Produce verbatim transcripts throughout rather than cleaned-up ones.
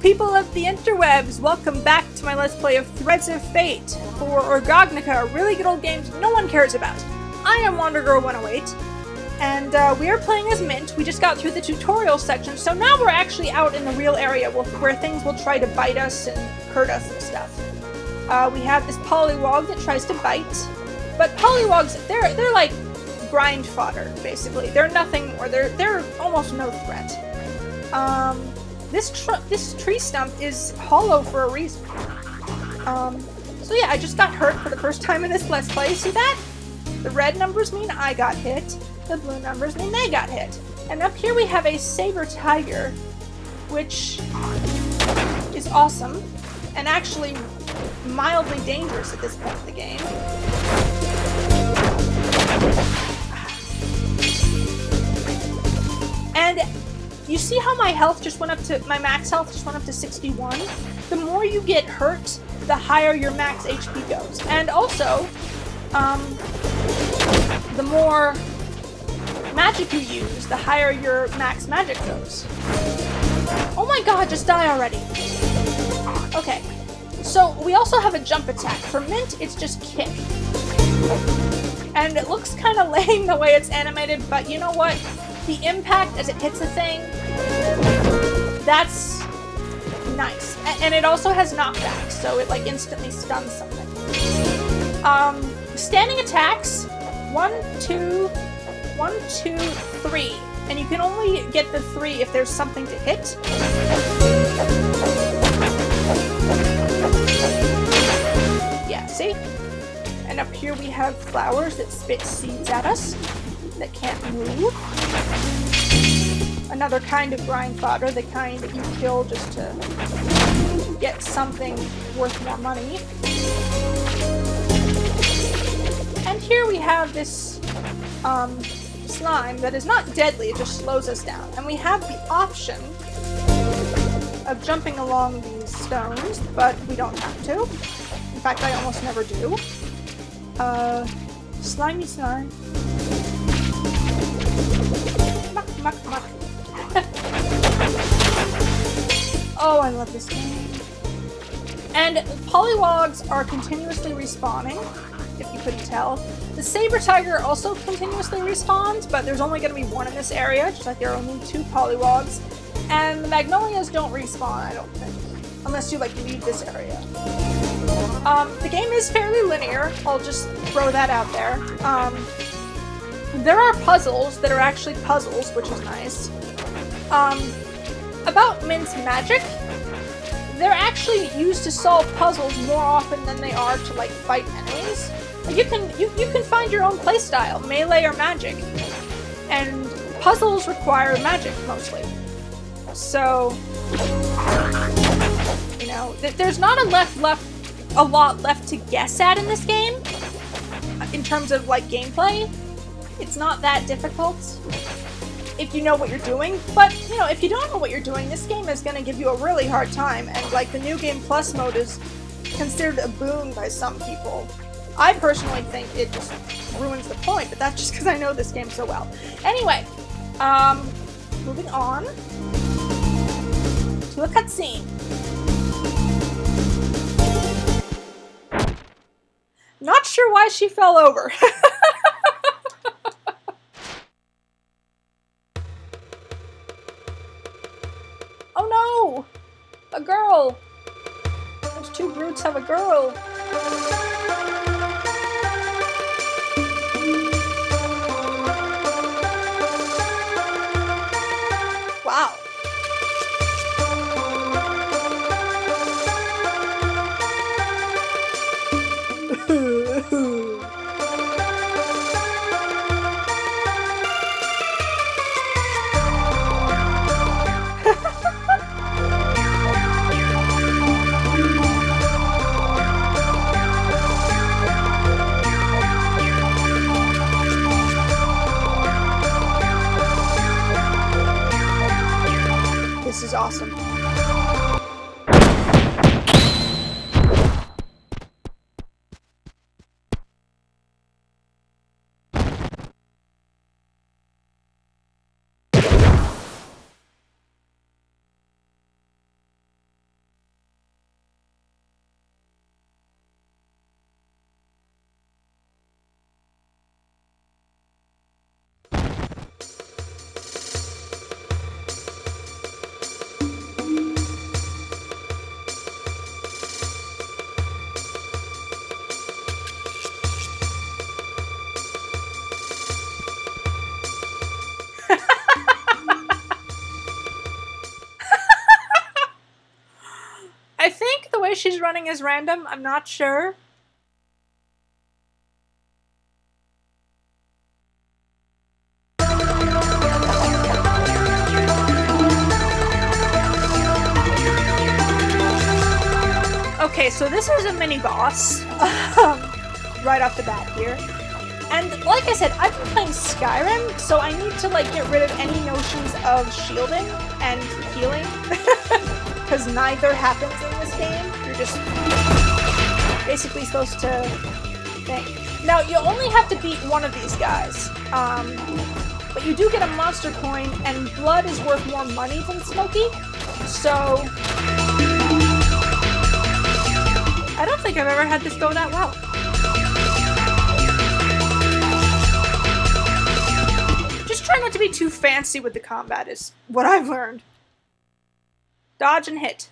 people of the interwebs, welcome back to my Let's Play of Threads of Fate for Orgognica, a really good old game no one cares about. I am Wander Girl one oh eight, and uh, we are playing as Mint. We just got through the tutorial section, so now we're actually out in the real area where things will try to bite us and hurt us and stuff. Uh, we have this polywog that tries to bite, but polywogs, they're, they're like grind fodder, basically. They're nothing more. They're, they're almost no threat. Um, this tr this tree stump is hollow for a reason. Um, so yeah, I just got hurt for the first time in this Let's Play. See that? The red numbers mean I got hit. The blue numbers mean they got hit. And up here we have a saber tiger, which is awesome and actually mildly dangerous at this point in the game. And you see how my health just went up to, my max health just went up to sixty-one? The more you get hurt, the higher your max H P goes. And also, um, the more magic you use, the higher your max magic goes. Oh my god, just die already. Okay, so we also have a jump attack. For Mint, it's just kick. And it looks kind of lame the way it's animated, but you know what? The impact as it hits a thing, that's nice. A and it also has knockback, so it like instantly stuns something. Um, standing attacks, one, two, one, two, three. And you can only get the three if there's something to hit. Yeah, see? And up here we have flowers that spit seeds at us. That can't move. Another kind of grind fodder, the kind that you kill just to get something worth more money. And here we have this um, slime that is not deadly, it just slows us down. And we have the option of jumping along these stones, but we don't have to. In fact, I almost never do. Uh, slimy slime. Muck, muck. Oh, I love this game. And polywogs are continuously respawning, if you couldn't tell. The saber tiger also continuously respawns, but there's only going to be one in this area, just like there are only two polywogs. And the magnolias don't respawn, I don't think, unless you like leave this area. Um, the game is fairly linear. I'll just throw that out there. Um, There are puzzles that are actually puzzles, which is nice. Um, about Mint's magic, they're actually used to solve puzzles more often than they are to like fight enemies. You can you, you can find your own playstyle, melee or magic, and puzzles require magic mostly. So you know th there's not a left left a lot left to guess at in this game in terms of like gameplay. It's not that difficult if you know what you're doing, but, you know, if you don't know what you're doing, this game is going to give you a really hard time, and, like, the New Game Plus mode is considered a boon by some people. I personally think it just ruins the point, but that's just because I know this game so well. Anyway, um, moving on to a cutscene. Not sure why she fell over. A girl! Those two brutes have a girl! Wow! This is awesome. she's running as random. I'm not sure. Okay, so this is a mini boss right off the bat here. And like I said, I've been playing Skyrim, so I need to like get rid of any notions of shielding and healing. Because neither happens in this game. You're just basically supposed to think. Now, you only have to beat one of these guys. Um, but you do get a monster coin, and blood is worth more money than Smokey. So I don't think I've ever had this go that well. Just try not to be too fancy with the combat is what I've learned. Dodge and hit.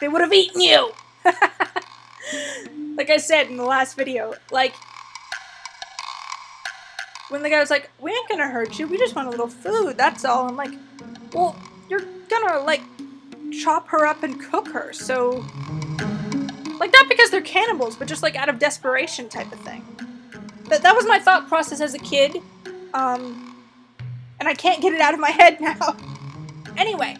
They would have eaten you! Like I said in the last video, like, when the guy was like, we ain't gonna hurt you, we just want a little food, that's all. I'm like, well, you're gonna, like, chop her up and cook her, so, like, not because they're cannibals, but just, like, out of desperation type of thing. That, that was my thought process as a kid, um, and I can't get it out of my head now. Anyway.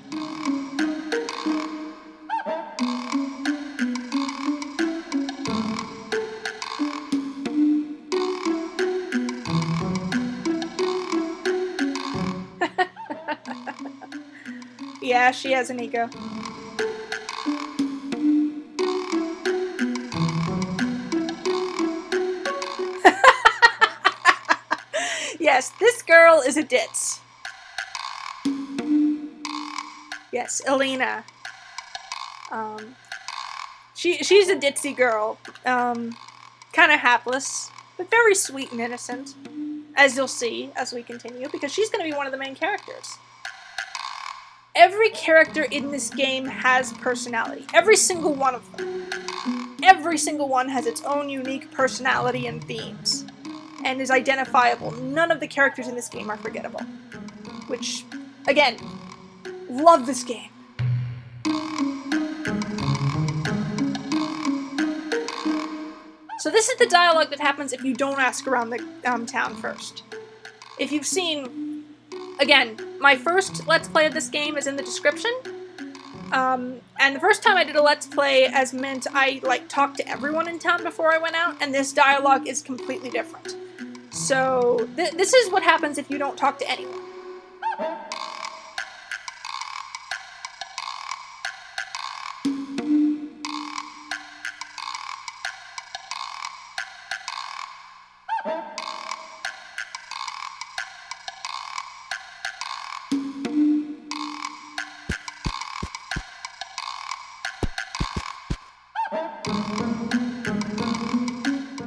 Yeah, she has an ego. Yes, this girl is a ditz. Yes, Alina. Um, she she's a ditzy girl. Um, kind of hapless, but very sweet and innocent, as you'll see as we continue, because she's going to be one of the main characters. Every character in this game has personality. Every single one of them. Every single one has its own unique personality and themes, and is identifiable. None of the characters in this game are forgettable. Which, again, love this game. So this is the dialogue that happens if you don't ask around the um, town first. If you've seen... Again, my first Let's Play of this game is in the description, um, and the first time I did a Let's Play as Mint, I, like, talked to everyone in town before I went out, and this dialogue is completely different. So, th this is what happens if you don't talk to anyone.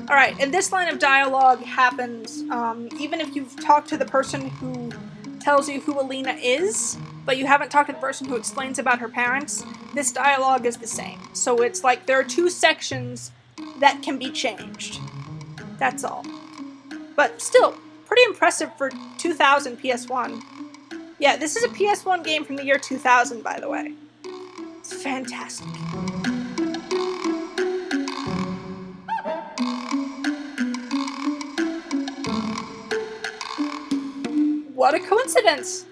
Alright, and this line of dialogue happens um, even if you've talked to the person who tells you who Alina is, but you haven't talked to the person who explains about her parents. This dialogue is the same. So it's like there are two sections that can be changed. That's all. But still, pretty impressive for two thousand P S one. Yeah, this is a P S one game from the year two thousand, by the way. It's fantastic. What a coincidence!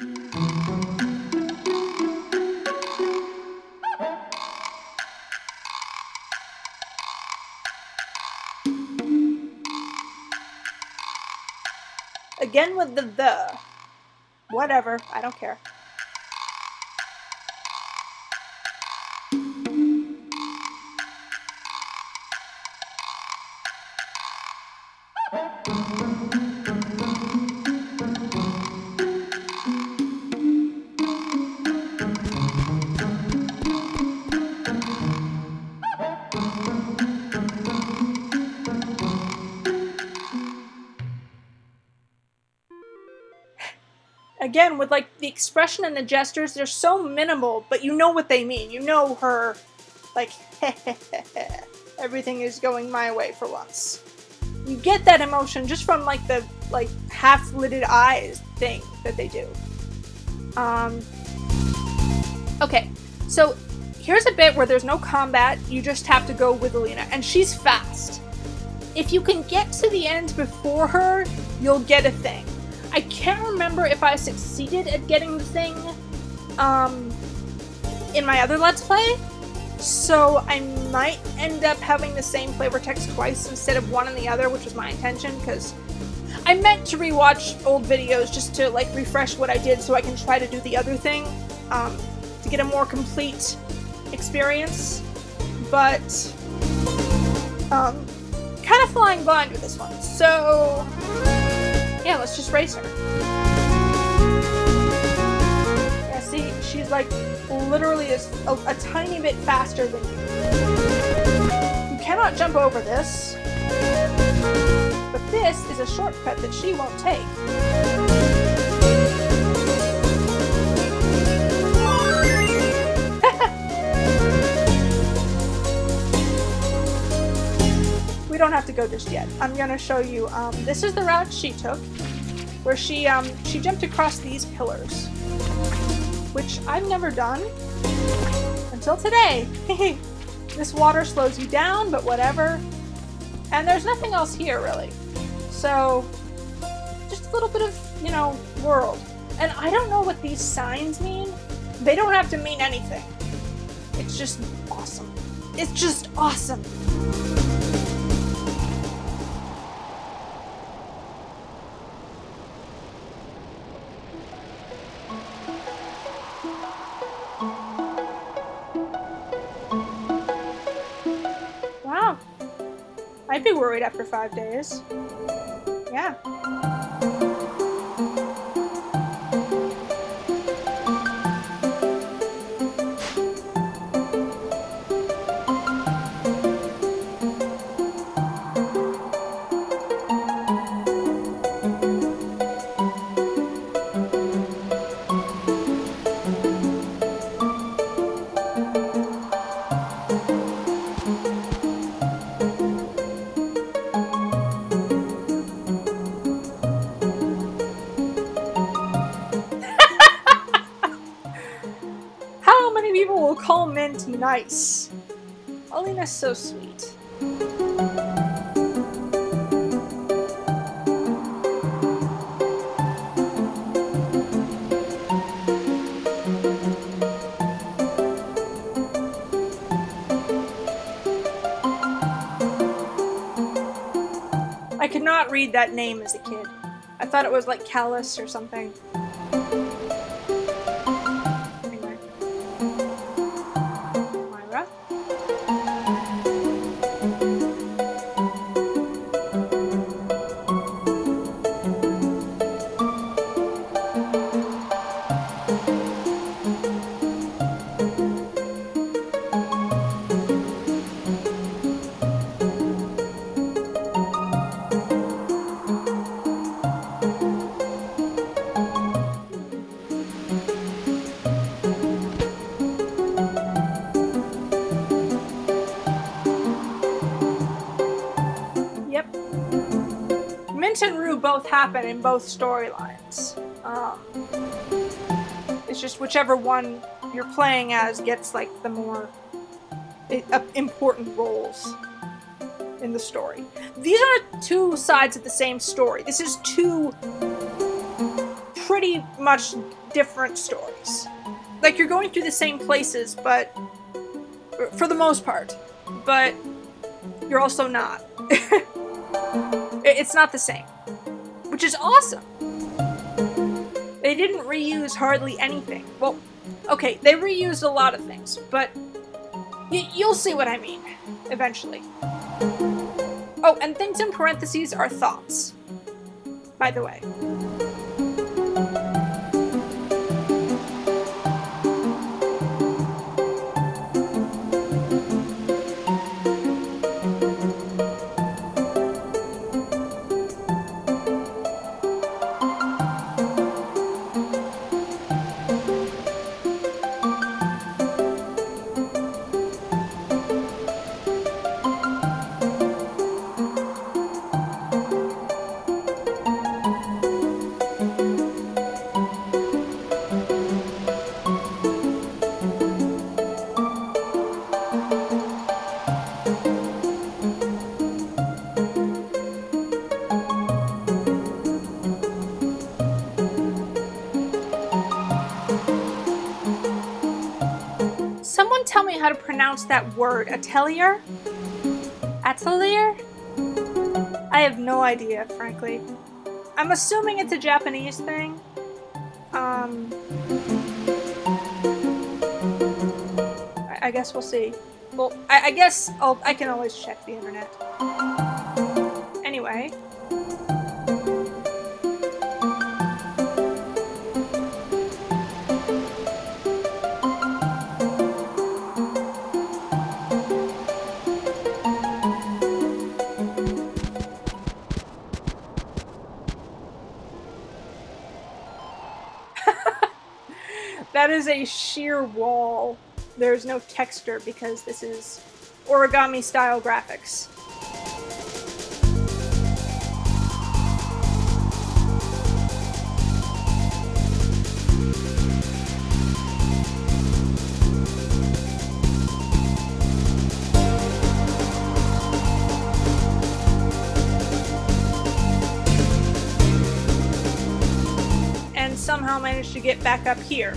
Again with the the. Whatever, I don't care. again, with like the expression and the gestures, they're so minimal, but you know what they mean. You know her, like, everything is going my way for once. You get that emotion just from like the like half-lidded eyes thing that they do. Um, okay, so here's a bit where there's no combat. You just have to go with Alina, and she's fast. If you can get to the end before her, you'll get a thing. I can't remember if I succeeded at getting the thing um, in my other Let's Play, so I might end up having the same flavor text twice instead of one and the other, which was my intention, because I meant to rewatch old videos just to like refresh what I did so I can try to do the other thing um, to get a more complete experience, but um, kind of flying blind with this one, so... yeah, let's just race her. Yeah, see, she's like literally is a, a tiny bit faster than you. You cannot jump over this, but this is a shortcut that she won't take. We don't have to go just yet. I'm gonna show you, um, this is the route she took, where she, um, she jumped across these pillars, which I've never done until today. This water slows you down, but whatever. And there's nothing else here, really. So, just a little bit of, you know, world. And I don't know what these signs mean. They don't have to mean anything. It's just awesome. It's just awesome. I'd be worried after five days. Yeah. Nice. Alina's so sweet. I could not read that name as a kid. I thought it was like Callus or something. And Rue both happen in both storylines. Um, it's just whichever one you're playing as gets like the more important roles in the story. These are two sides of the same story. This is two pretty much different stories. Like you're going through the same places, but for the most part, but you're also not. It's not the same, which is awesome. They didn't reuse hardly anything. Well, okay, they reused a lot of things, but y you'll see what I mean eventually. Oh, and things in parentheses are thoughts, by the way. Someone tell me how to pronounce that word. Atelier? Atelier? I have no idea, frankly. I'm assuming it's a Japanese thing. Um, I, I guess we'll see. Well, I, I guess I'll, I can always check the internet. Anyway. That is a sheer wall. There's no texture because this is origami style graphics. And somehow managed to get back up here.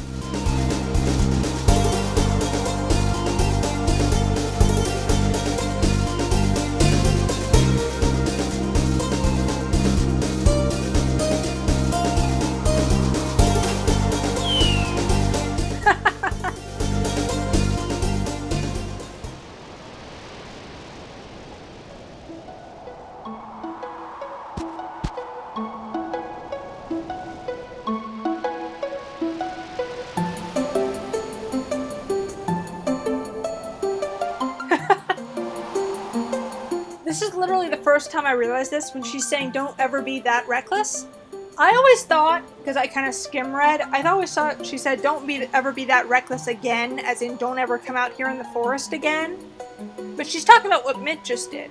First time I realized this, when she's saying don't ever be that reckless, I always thought, because I kind of skim read, I always thought she said don't be ever be that reckless again, as in don't ever come out here in the forest again. But she's talking about what Mint just did.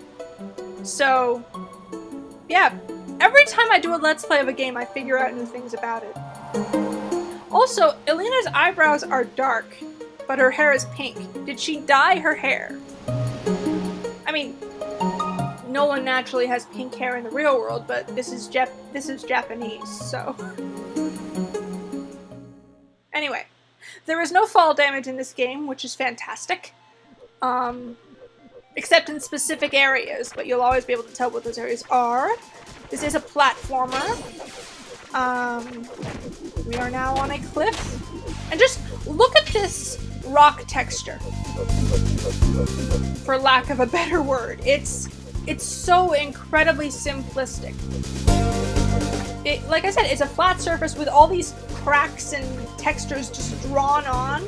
So, yeah, every time I do a Let's Play of a game, I figure out new things about it. Also, Elena's eyebrows are dark, but her hair is pink. Did she dye her hair? I mean, no one naturally has pink hair in the real world, but this is Jap this is Japanese, so. Anyway, there is no fall damage in this game, which is fantastic. Um, except in specific areas, but you'll always be able to tell what those areas are. This is a platformer. Um, we are now on a cliff. And just look at this rock texture. For lack of a better word. It's... It's so incredibly simplistic. It, like I said, it's a flat surface with all these cracks and textures just drawn on,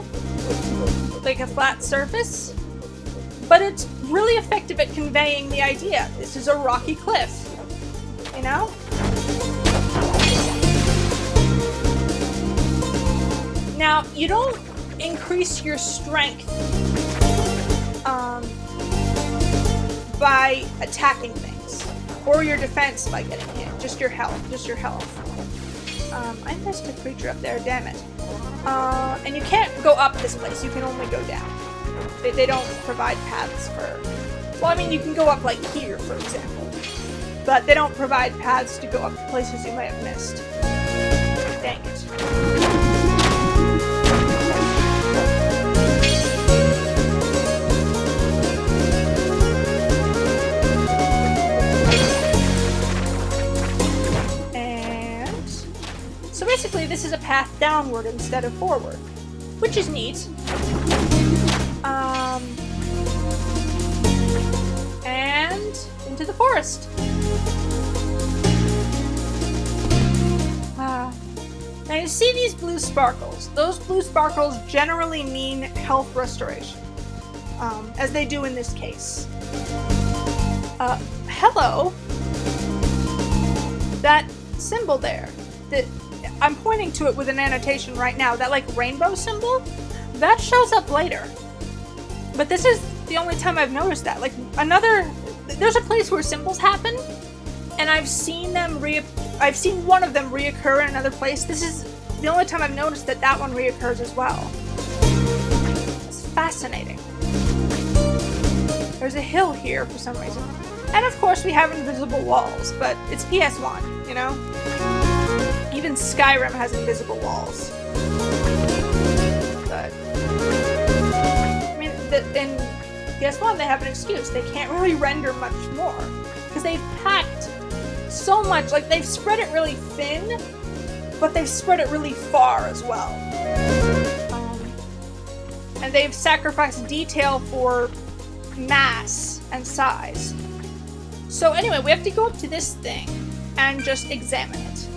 like a flat surface. But it's really effective at conveying the idea. This is a rocky cliff, you know? Now, you don't increase your strength um, by attacking things, or your defense by getting hit, just your health, just your health. Um, I missed a creature up there, damn it. Uh, and you can't go up this place, you can only go down. They, they don't provide paths for, well I mean you can go up like here for example, but they don't provide paths to go up to places you might have missed. Dang it. Basically, this is a path downward instead of forward, which is neat. Um, and into the forest. Uh, now you see these blue sparkles. Those blue sparkles generally mean health restoration, um, as they do in this case. Uh, hello. That symbol there. That I'm pointing to it with an annotation right now. That like rainbow symbol, that shows up later. But this is the only time I've noticed that. Like another, there's a place where symbols happen, and I've seen them re. I've seen one of them reoccur in another place. This is the only time I've noticed that that one reoccurs as well. It's fascinating. There's a hill here for some reason, and of course we have invisible walls. But it's P S one, you know. Even Skyrim has invisible walls. But that, and guess what? They have an excuse. They can't really render much more because they've packed so much. Like, they've spread it really thin, but they've spread it really far as well. Um, and they've sacrificed detail for mass and size. So anyway, we have to go up to this thing and just examine it.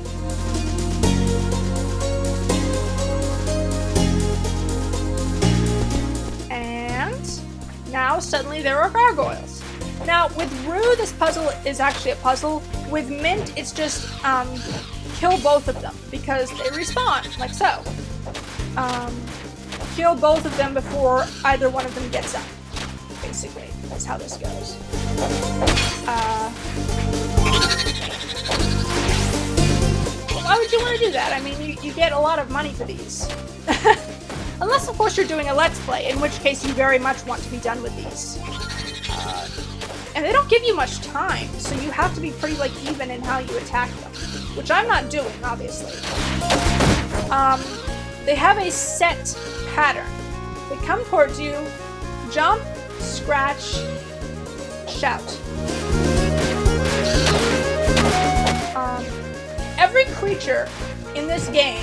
And now suddenly there are gargoyles. Now with Rue, this puzzle is actually a puzzle. With Mint, it's just um, kill both of them because they respawn, like so. Um, kill both of them before either one of them gets up. Basically, that's how this goes. Uh, why would you want to do that? I mean, you, you get a lot of money for these. Unless, of course, you're doing a Let's Play, in which case you very much want to be done with these. Uh, and they don't give you much time, so you have to be pretty, like, even in how you attack them. Which I'm not doing, obviously. Um, they have a set pattern. They come towards you, jump, scratch, shout. Um, every creature in this game,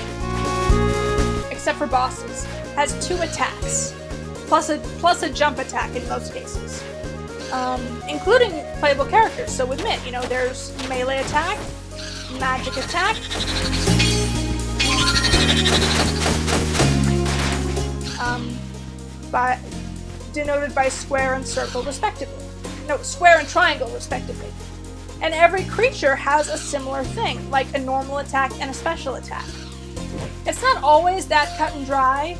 except for bosses, has two attacks, plus a plus a jump attack in most cases, um, including playable characters. So with Mint, you know, there's melee attack, magic attack, um, but. Denoted by square and circle respectively. No, square and triangle respectively. And every creature has a similar thing, like a normal attack and a special attack. It's not always that cut and dry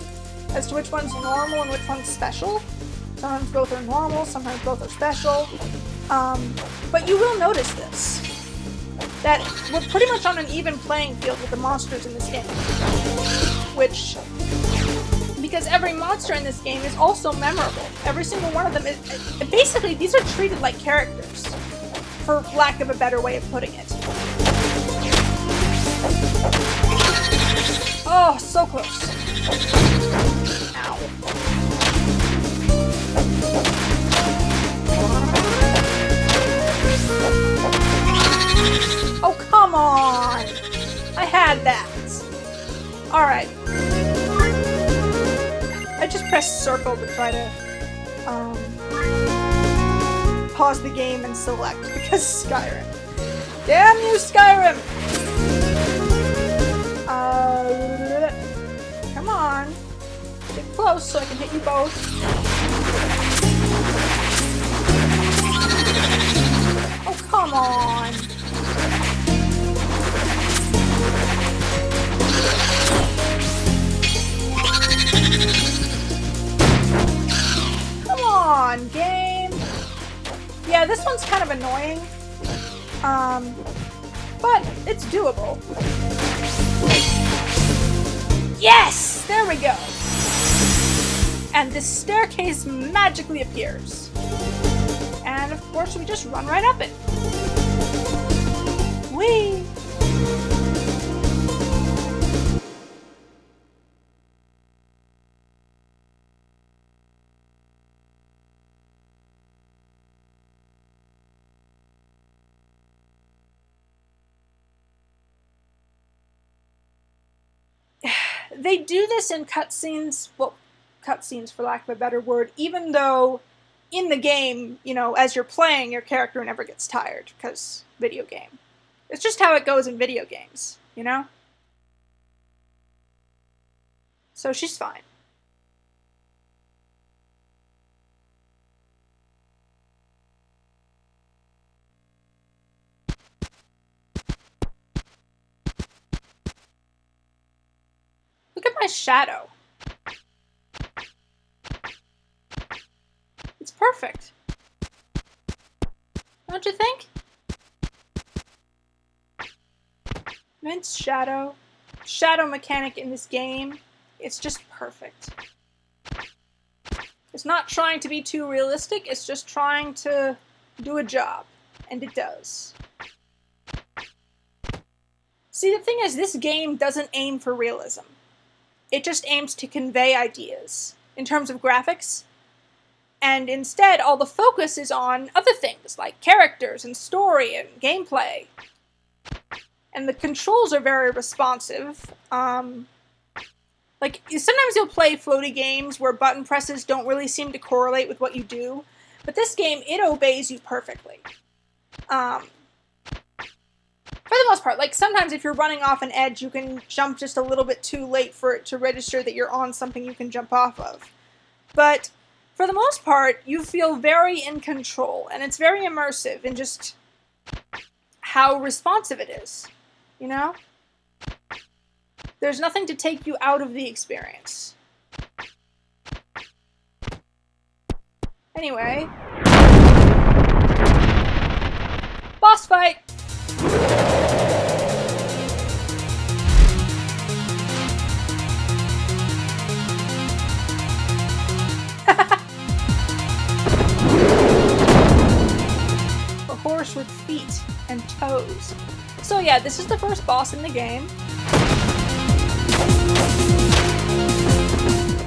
as to which one's normal and which one's special. Sometimes both are normal, sometimes both are special. Um, but you will notice this, that we're pretty much on an even playing field with the monsters in this game, which because every monster in this game is also memorable. Every single one of them is... Basically, these are treated like characters, for lack of a better way of putting it. Oh, so close. Ow. Oh, come on! I had that. Alright. I just pressed circle to try to um, pause the game and select, because Skyrim. Damn you, Skyrim! Uh, come on. Get close so I can hit you both. Oh, come on! On game. Yeah, this one's kind of annoying, um, but it's doable. Yes! There we go! And this staircase magically appears. And of course we just run right up it. Whee! They do this in cutscenes, well, cutscenes for lack of a better word, even though in the game, you know, as you're playing, your character never gets tired, because video game. It's just how it goes in video games, you know? So she's fine. Shadow. It's perfect. Don't you think? Mint's shadow. Shadow mechanic in this game. It's just perfect. It's not trying to be too realistic, it's just trying to do a job. And it does. See, the thing is, this game doesn't aim for realism. It just aims to convey ideas. In terms of graphics, And instead, all the focus is on other things, like characters and story and gameplay. And the controls are very responsive. Um, like, sometimes you'll play floaty games where button presses don't really seem to correlate with what you do. But this game, it obeys you perfectly. Um, for the most part, like, sometimes if you're running off an edge, you can jump just a little bit too late for it to register that you're on something you can jump off of. But for the most part, you feel very in control, and it's very immersive in just how responsive it is, you know? There's nothing to take you out of the experience. Anyway. Boss fight! Horse with feet and toes. So yeah, this is the first boss in the game.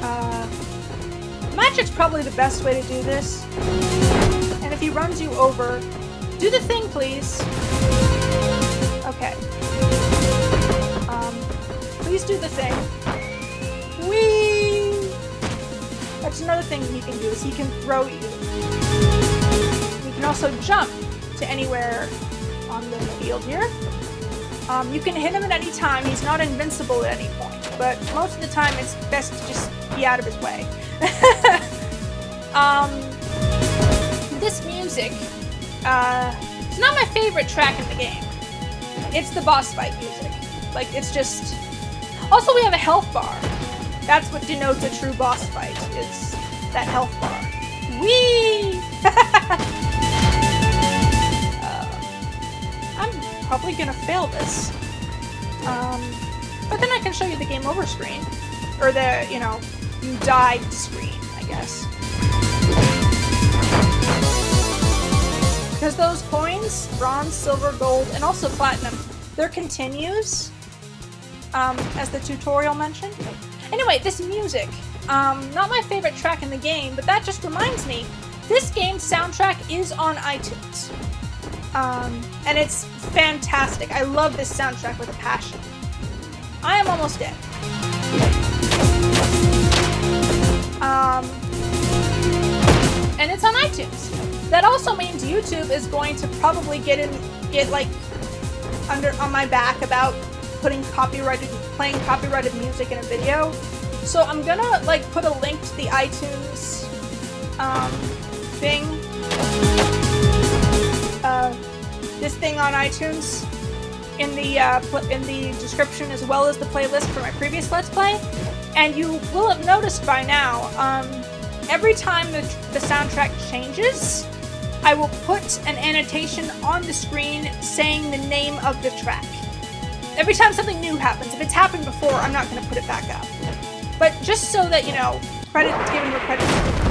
Uh, magic's probably the best way to do this. And if he runs you over, do the thing, please. Okay. Um, please do the thing. Whee! That's another thing he can do, is he can throw you. He can also jump to anywhere on the field here. Um, you can hit him at any time. He's not invincible at any point, but most of the time it's best to just be out of his way. um, this music, uh, it's not my favorite track in the game. It's the boss fight music. Like, it's just... Also, we have a health bar. That's what denotes a true boss fight. It's that health bar. Whee! Probably gonna fail this, um, but then I can show you the game over screen, or the, you know, you died screen, I guess. Because those coins, bronze, silver, gold, and also platinum, they're continues, um, as the tutorial mentioned. Anyway, this music, um, not my favorite track in the game, but that just reminds me, this game's soundtrack is on iTunes. Um, and it's fantastic. I love this soundtrack with a passion. I am almost dead. Um, and it's on iTunes. That also means YouTube is going to probably get in, get like under on my back about putting copyrighted, playing copyrighted music in a video. So I'm gonna like put a link to the iTunes um, thing. Uh, this thing on iTunes in the uh, in the description, as well as the playlist for my previous Let's Play, and you will have noticed by now, um, every time the, the soundtrack changes, I will put an annotation on the screen saying the name of the track. Every time something new happens, if it's happened before, I'm not going to put it back up. But just so that, you know, credit is given where credit is given.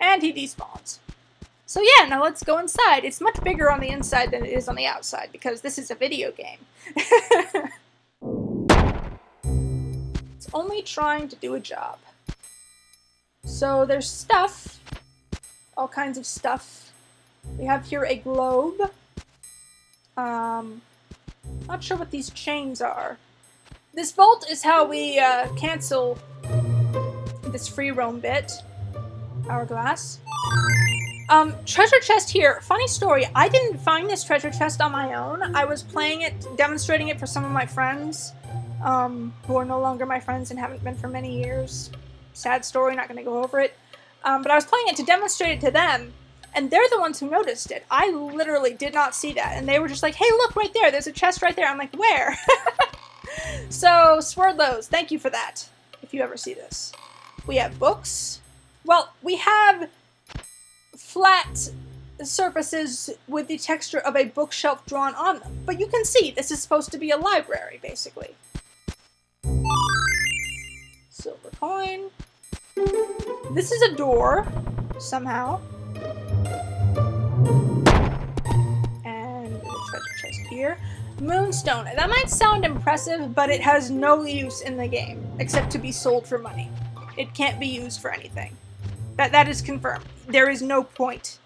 And he despawns. So yeah, now let's go inside. It's much bigger on the inside than it is on the outside, because this is a video game. It's only trying to do a job. So there's stuff. All kinds of stuff. We have here a globe. Um, not sure what these chains are. This vault is how we uh, cancel this free roam bit. Hourglass. Um, treasure chest here. Funny story, I didn't find this treasure chest on my own. I was playing it, demonstrating it for some of my friends, um, who are no longer my friends and haven't been for many years. Sad story, not gonna go over it. Um, but I was playing it to demonstrate it to them, and they're the ones who noticed it. I literally did not see that, and they were just like, hey, look right there, there's a chest right there. I'm like, where? So, Swerdlows, thank you for that, if you ever see this. We have books. Well, we have flat surfaces with the texture of a bookshelf drawn on them. But you can see, this is supposed to be a library, basically. Silver coin. This is a door, somehow. And a treasure chest here. Moonstone. That might sound impressive, but it has no use in the game, except to be sold for money. It can't be used for anything. That that is confirmed. There is no point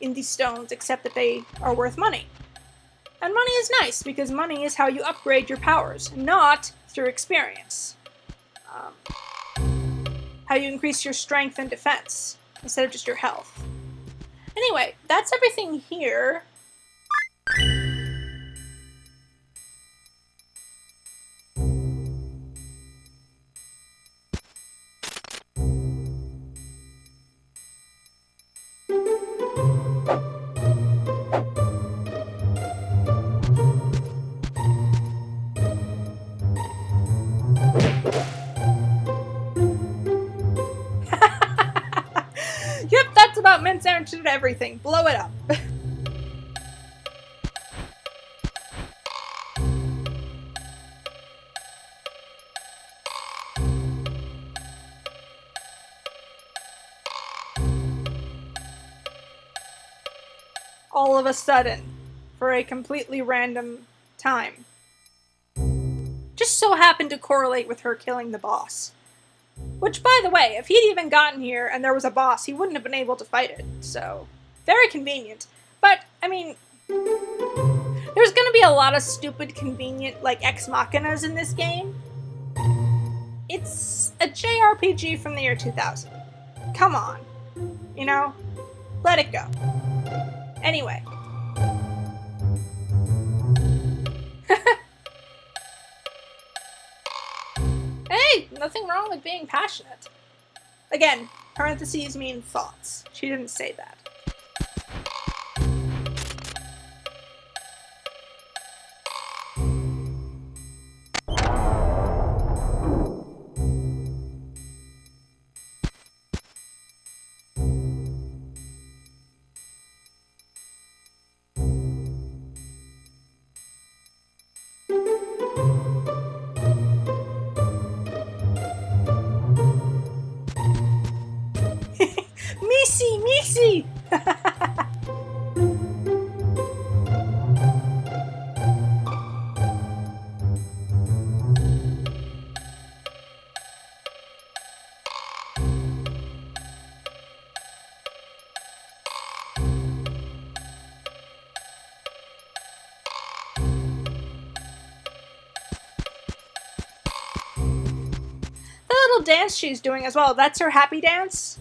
in these stones except that they are worth money. And money is nice, because money is how you upgrade your powers, not through experience. Um, how you increase your strength and defense, instead of just your health. Anyway, that's everything here. Mint's answer to everything. Blow it up. All of a sudden, for a completely random time. Just so happened to correlate with her killing the boss. Which, by the way, if he'd even gotten here and there was a boss, he wouldn't have been able to fight it, so... Very convenient. But, I mean... There's gonna be a lot of stupid, convenient, like, ex machinas in this game. It's a J R P G from the year two thousand. Come on. You know? Let it go. Anyway. Hey, nothing wrong with being passionate. Again, parentheses mean thoughts. She didn't say that. Dance she's doing as well. That's her happy dance.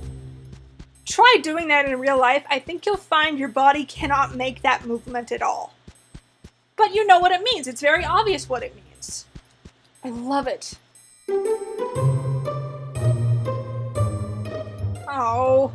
Try doing that in real life. I think you'll find your body cannot make that movement at all. But you know what it means. It's very obvious what it means. I love it. Oh.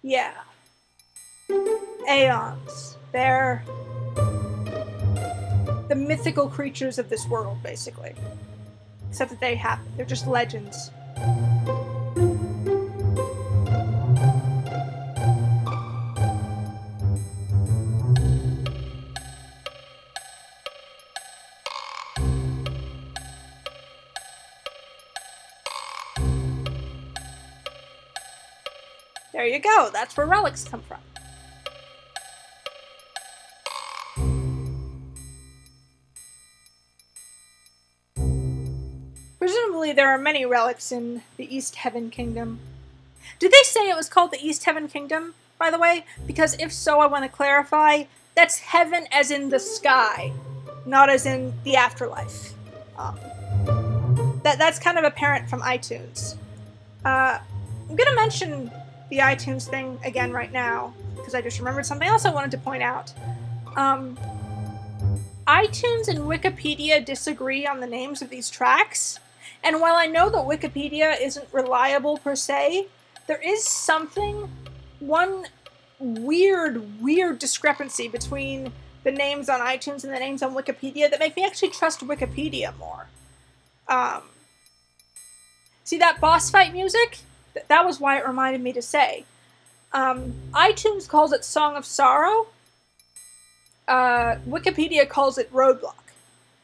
Yeah. Aeons. They're the mythical creatures of this world, basically. Except that they happen. They're just legends. There you go, that's where relics come from. Presumably there are many relics in the East Heaven Kingdom. Did they say it was called the East Heaven Kingdom, by the way? Because if so, I want to clarify, that's heaven as in the sky, not as in the afterlife. Um, that, that's kind of apparent from iTunes. Uh, I'm gonna mention the iTunes thing again right now, because I just remembered something else I wanted to point out. Um, iTunes and Wikipedia disagree on the names of these tracks, And while I know that Wikipedia isn't reliable per se, there is something, one weird, weird discrepancy between the names on iTunes and the names on Wikipedia that make me actually trust Wikipedia more. Um, see that boss fight music? Th that was why it reminded me to say. Um, iTunes calls it Song of Sorrow. Uh, Wikipedia calls it Roadblock.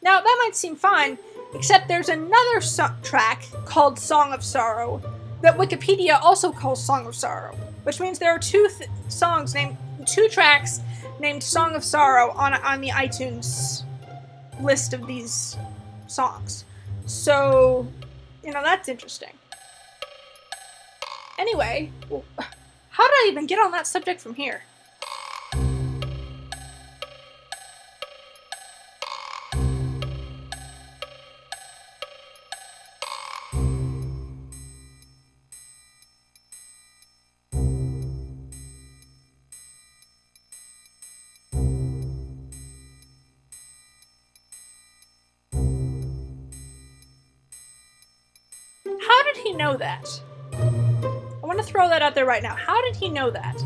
Now, that might seem fine, except there's another so track called Song of Sorrow that Wikipedia also calls Song of Sorrow, which means there are two th songs named, two tracks named Song of Sorrow on, on the iTunes list of these songs. So, you know, that's interesting. Anyway, how did I even get on that subject from here? Know that. I want to throw that out there right now. How did he know that?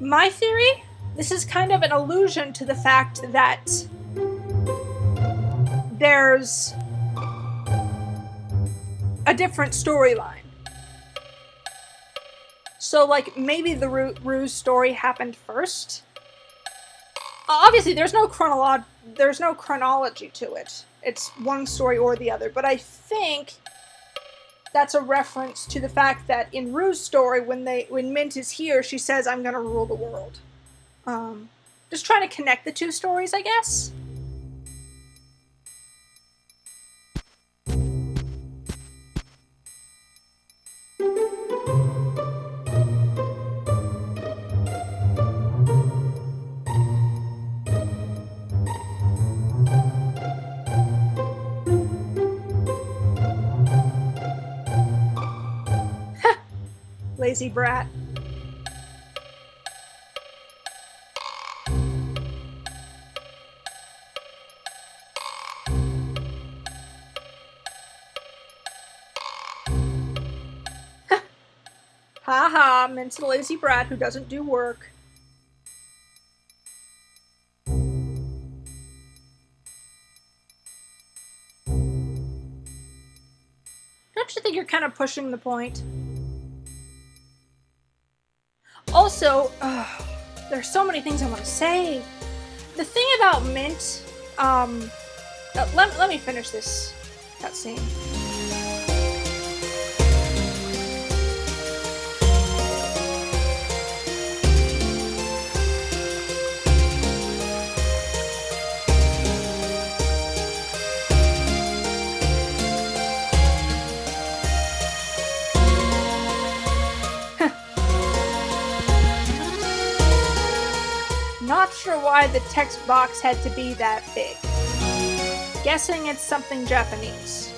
My theory? This is kind of an allusion to the fact that there's a different storyline. So, like, maybe the Rue, Rue story happened first. Obviously, there's no chronolo- there's no chronology to it. It's one story or the other, but I think that's a reference to the fact that in Rue's story, when they when Mint is here, she says, "I'm gonna rule the world." Um, just trying to connect the two stories, I guess. Lazy brat. Ha ha, Mint's a lazy brat who doesn't do work. Don't you think you're kind of pushing the point? Also, oh, there's so many things I want to say. The thing about Mint, um, uh, let, let me finish this cutscene. Why the text box had to be that big. Guessing it's something Japanese.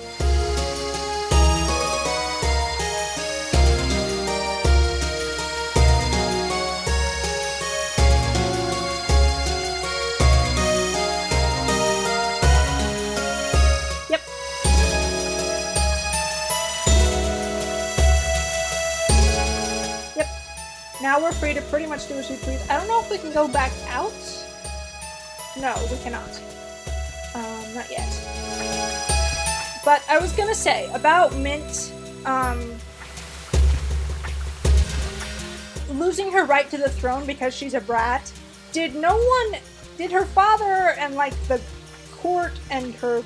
Yep. Yep. Now we're free to pretty much do as we please. I don't know if we can go back out. No, we cannot. Um, not yet. But I was gonna say, about Mint, um, losing her right to the throne because she's a brat, did no one, did her father and, like, the court and her,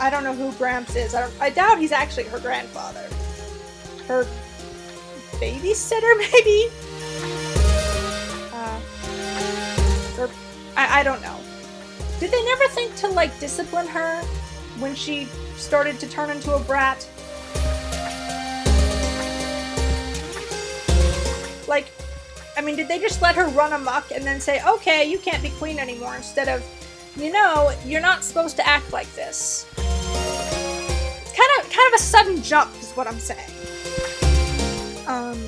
I don't know who Gramps is, I, don't, I doubt he's actually her grandfather. Her babysitter, maybe? Uh, or I, I don't know. Did they never think to, like, discipline her when she started to turn into a brat? Like, I mean, did they just let her run amok and then say, okay, you can't be queen anymore, instead of, you know, you're not supposed to act like this? It's kind of, kind of a sudden jump is what I'm saying. Um,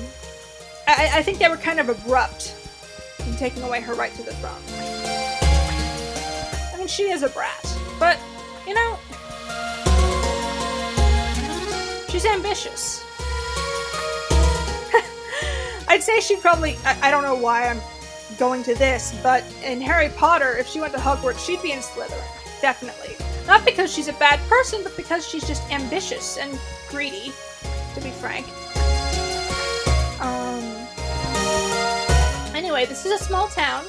I, I think they were kind of abrupt in taking away her right to the throne. I mean, she is a brat, but You know, she's ambitious. I'd say she probably, I, I don't know why I'm going to this, but in Harry Potter, if she went to Hogwarts, she'd be in Slytherin. Definitely. Not because she's a bad person, but because she's just ambitious and greedy, to be frank. Um. Anyway, this is a small town,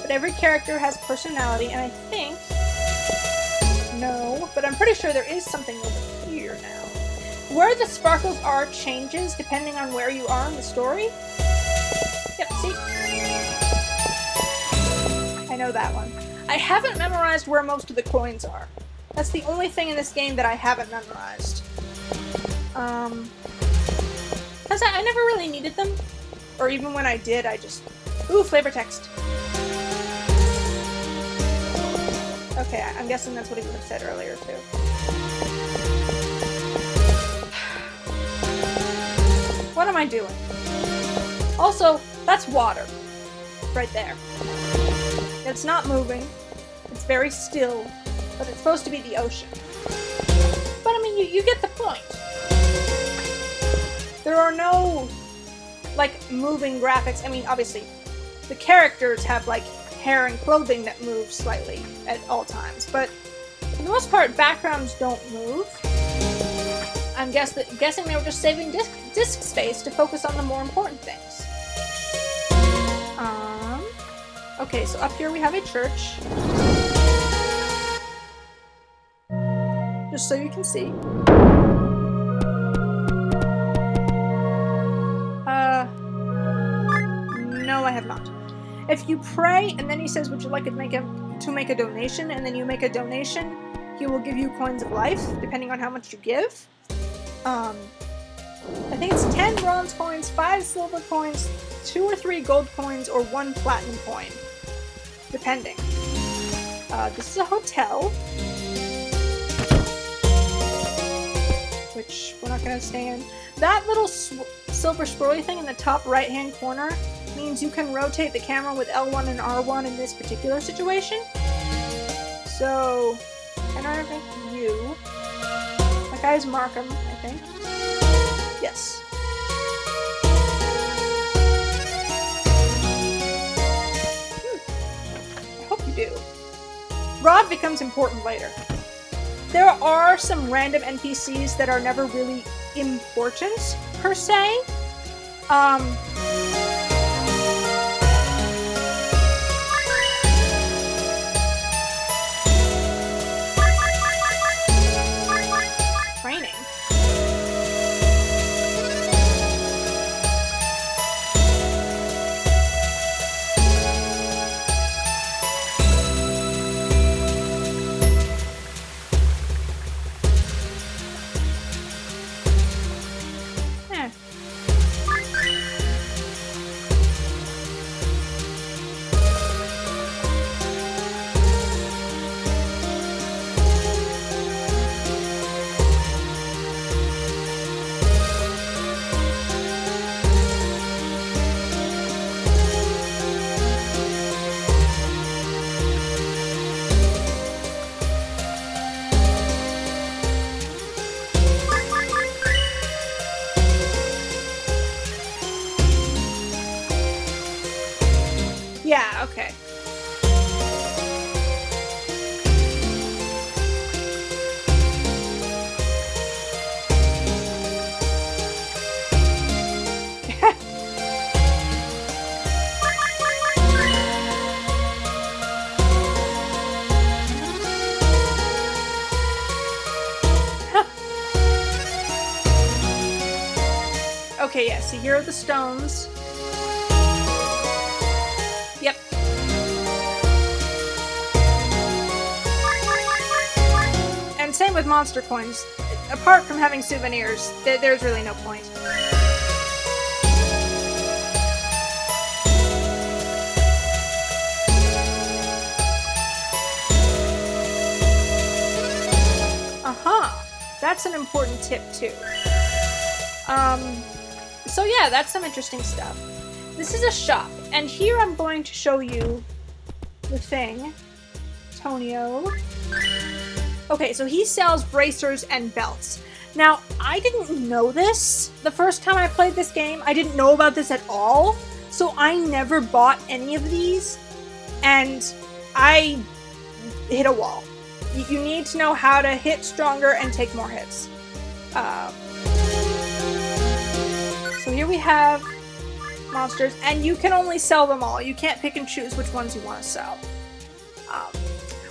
but every character has personality, and I think... No, but I'm pretty sure there is something over here now. Where the sparkles are changes depending on where you are in the story. Yep, see? I know that one. I haven't memorized where most of the coins are. That's the only thing in this game that I haven't memorized. Um, because I, I never really needed them. Or even when I did, I just... Ooh, flavor text. Okay, I'm guessing that's what he would have said earlier, too. What am I doing? Also, that's water. Right there. It's not moving. It's very still. But it's supposed to be the ocean. But, I mean, you, you get the point. There are no, like, moving graphics. I mean, obviously, the characters have, like, hair and clothing that move slightly at all times. But, for the most part, backgrounds don't move. I'm guess that, guessing they were just saving disc, disc space to focus on the more important things. Um, okay, so up here we have a church. Just so you can see. Uh, no, I have not. If you pray, and then he says, would you like to make a, to make a donation, and then you make a donation, he will give you coins of life, depending on how much you give. Um, I think it's ten bronze coins, five silver coins, two or three gold coins, or one platinum coin, depending. Uh, this is a hotel, which we're not going to stay in. That little sw silver swirly thing in the top right-hand corner means you can rotate the camera with L one and R one in this particular situation. So, can I make you? That guy's Markham, I think. Yes. Hmm. I hope you do. Rod becomes important later. There are some random N P Cs that are never really important, per se. Um... Okay, yeah, so here are the stones. Yep. And same with monster coins. Apart from having souvenirs, th- there's really no point. Uh-huh. That's an important tip, too. Um... So yeah, that's some interesting stuff. This is a shop, and here I'm going to show you the thing. Tonio. Okay, so he sells bracers and belts. Now, I didn't know this. The first time I played this game, I didn't know about this at all. So I never bought any of these. And I hit a wall. You need to know how to hit stronger and take more hits. Uh, so here we have monsters, and you can only sell them all. You can't pick and choose which ones you want to sell. Um,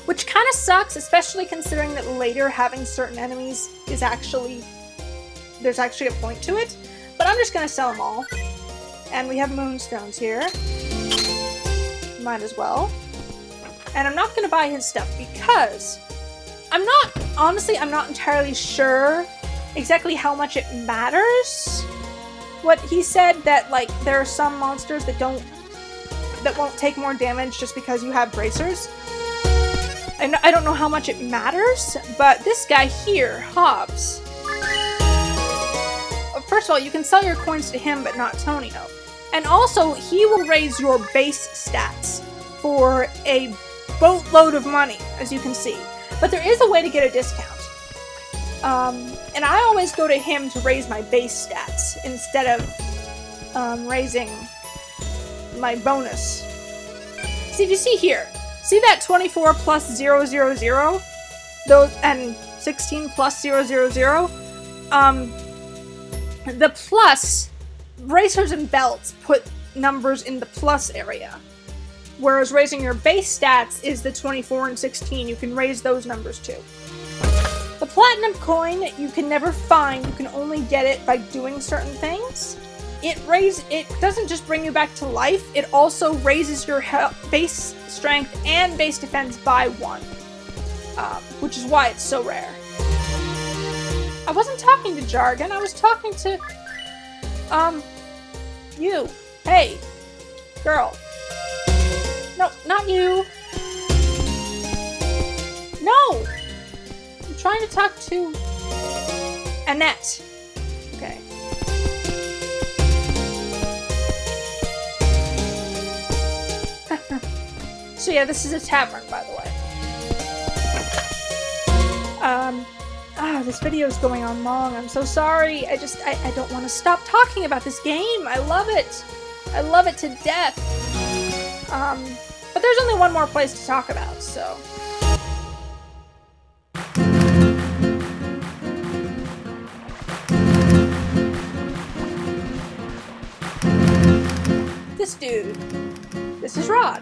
which kind of sucks, especially considering that later having certain enemies is actually, there's actually a point to it. But I'm just going to sell them all. And we have moonstones here. Might as well. And I'm not going to buy his stuff because I'm not, honestly, I'm not entirely sure exactly how much it matters. What he said, that like there are some monsters that don't, that won't take more damage just because you have bracers. And I don't know how much it matters, but this guy here, Hobbs. First of all, you can sell your coins to him, but not Tonio. And also, he will raise your base stats for a boatload of money, as you can see. But there is a way to get a discount. Um, and I always go to him to raise my base stats instead of um, raising my bonus. See, if you see here, see that twenty-four plus zero zero zero, those, and sixteen plus zero zero zero. Um, the plus bracers and belts put numbers in the plus area. Whereas raising your base stats is the twenty-four and sixteen. You can raise those numbers too. The platinum coin you can never find. You can only get it by doing certain things. It raise it doesn't just bring you back to life. It also raises your base strength and base defense by one, uh, which is why it's so rare. I wasn't talking to Jargon. I was talking to um you. Hey, girl. No, not you. No! I'm trying to talk to Annette. Okay. So yeah, this is a tavern, by the way. Um, ah, this video's going on long. I'm so sorry. I just, I, I don't want to stop talking about this game. I love it. I love it to death. Um... But there's only one more place to talk about, so. This dude. This is Rod.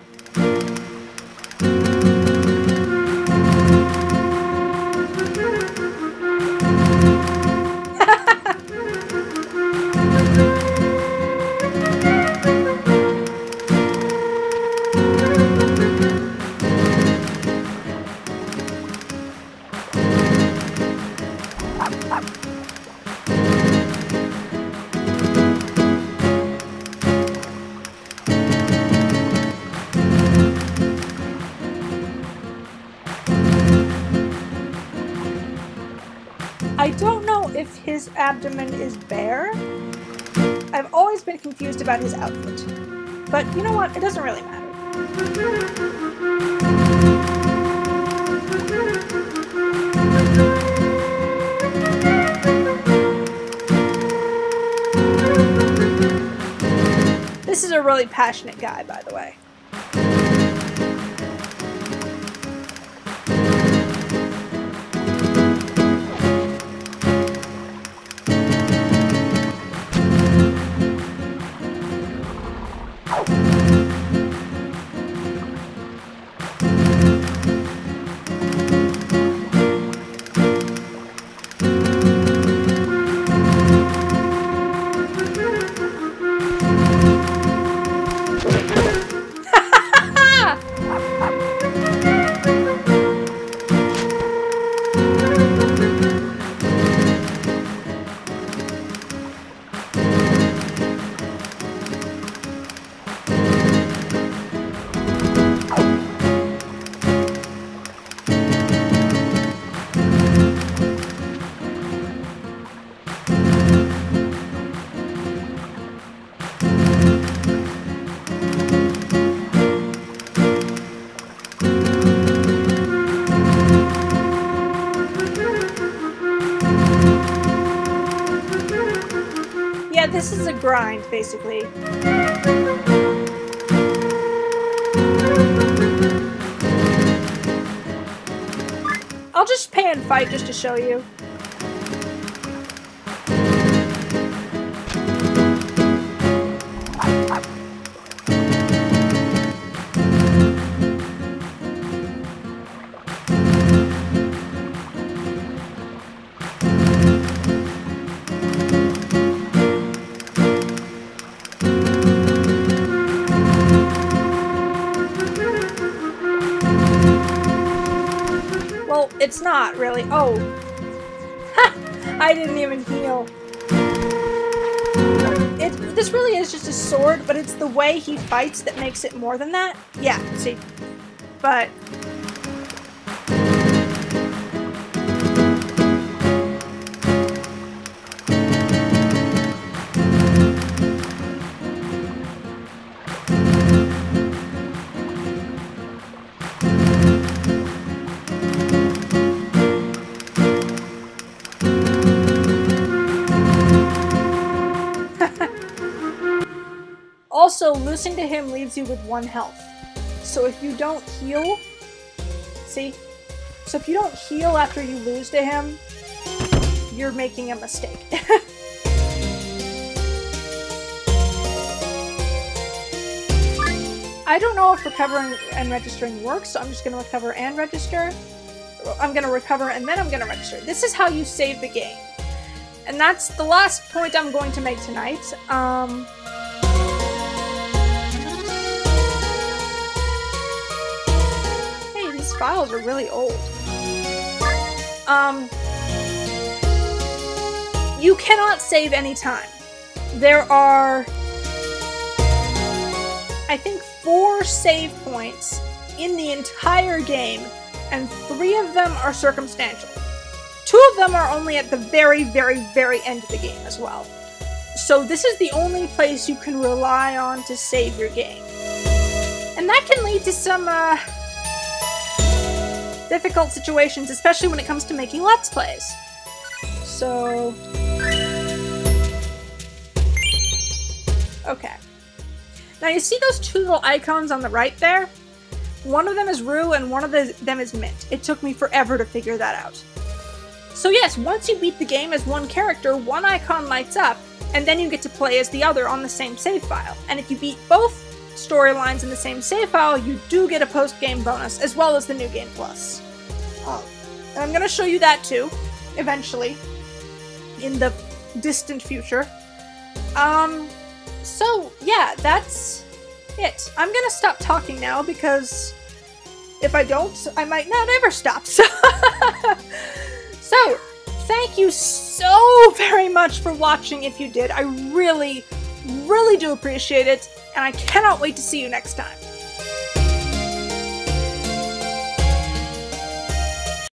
His abdomen is bare. I've always been confused about his outfit. But you know what? It doesn't really matter. This is a really passionate guy, by the way. this is a grind, basically. I'll just pay and fight just to show you. It's not really. Oh, I didn't even heal. It, this really is just a sword, but it's the way he fights that makes it more than that. Yeah, see, but also, losing to him leaves you with one health. So if you don't heal, see? So if you don't heal after you lose to him, you're making a mistake. I don't know if recovering and registering works, so I'm just going to recover and register. I'm going to recover and then I'm going to register. This is how you save the game. And that's the last point I'm going to make tonight. Um... Files are really old. Um, you cannot save any time. There are, I think, four save points in the entire game, and three of them are circumstantial. Two of them are only at the very, very, very end of the game as well. So this is the only place you can rely on to save your game. And that can lead to some, uh, difficult situations, especially when it comes to making Let's Plays. So... okay. Now you see those two little icons on the right there? One of them is Rue and one of the, them is Mint. It took me forever to figure that out. So yes, once you beat the game as one character, one icon lights up, and then you get to play as the other on the same save file. And if you beat both storylines in the same save file, you do get a post-game bonus, as well as the New Game Plus. Um, and I'm going to show you that too, eventually, in the distant future. Um, so, yeah, that's it. I'm going to stop talking now, because if I don't, I might not ever stop. So, so thank you so very much for watching, if you did. I really, really do appreciate it. And I cannot wait to see you next time.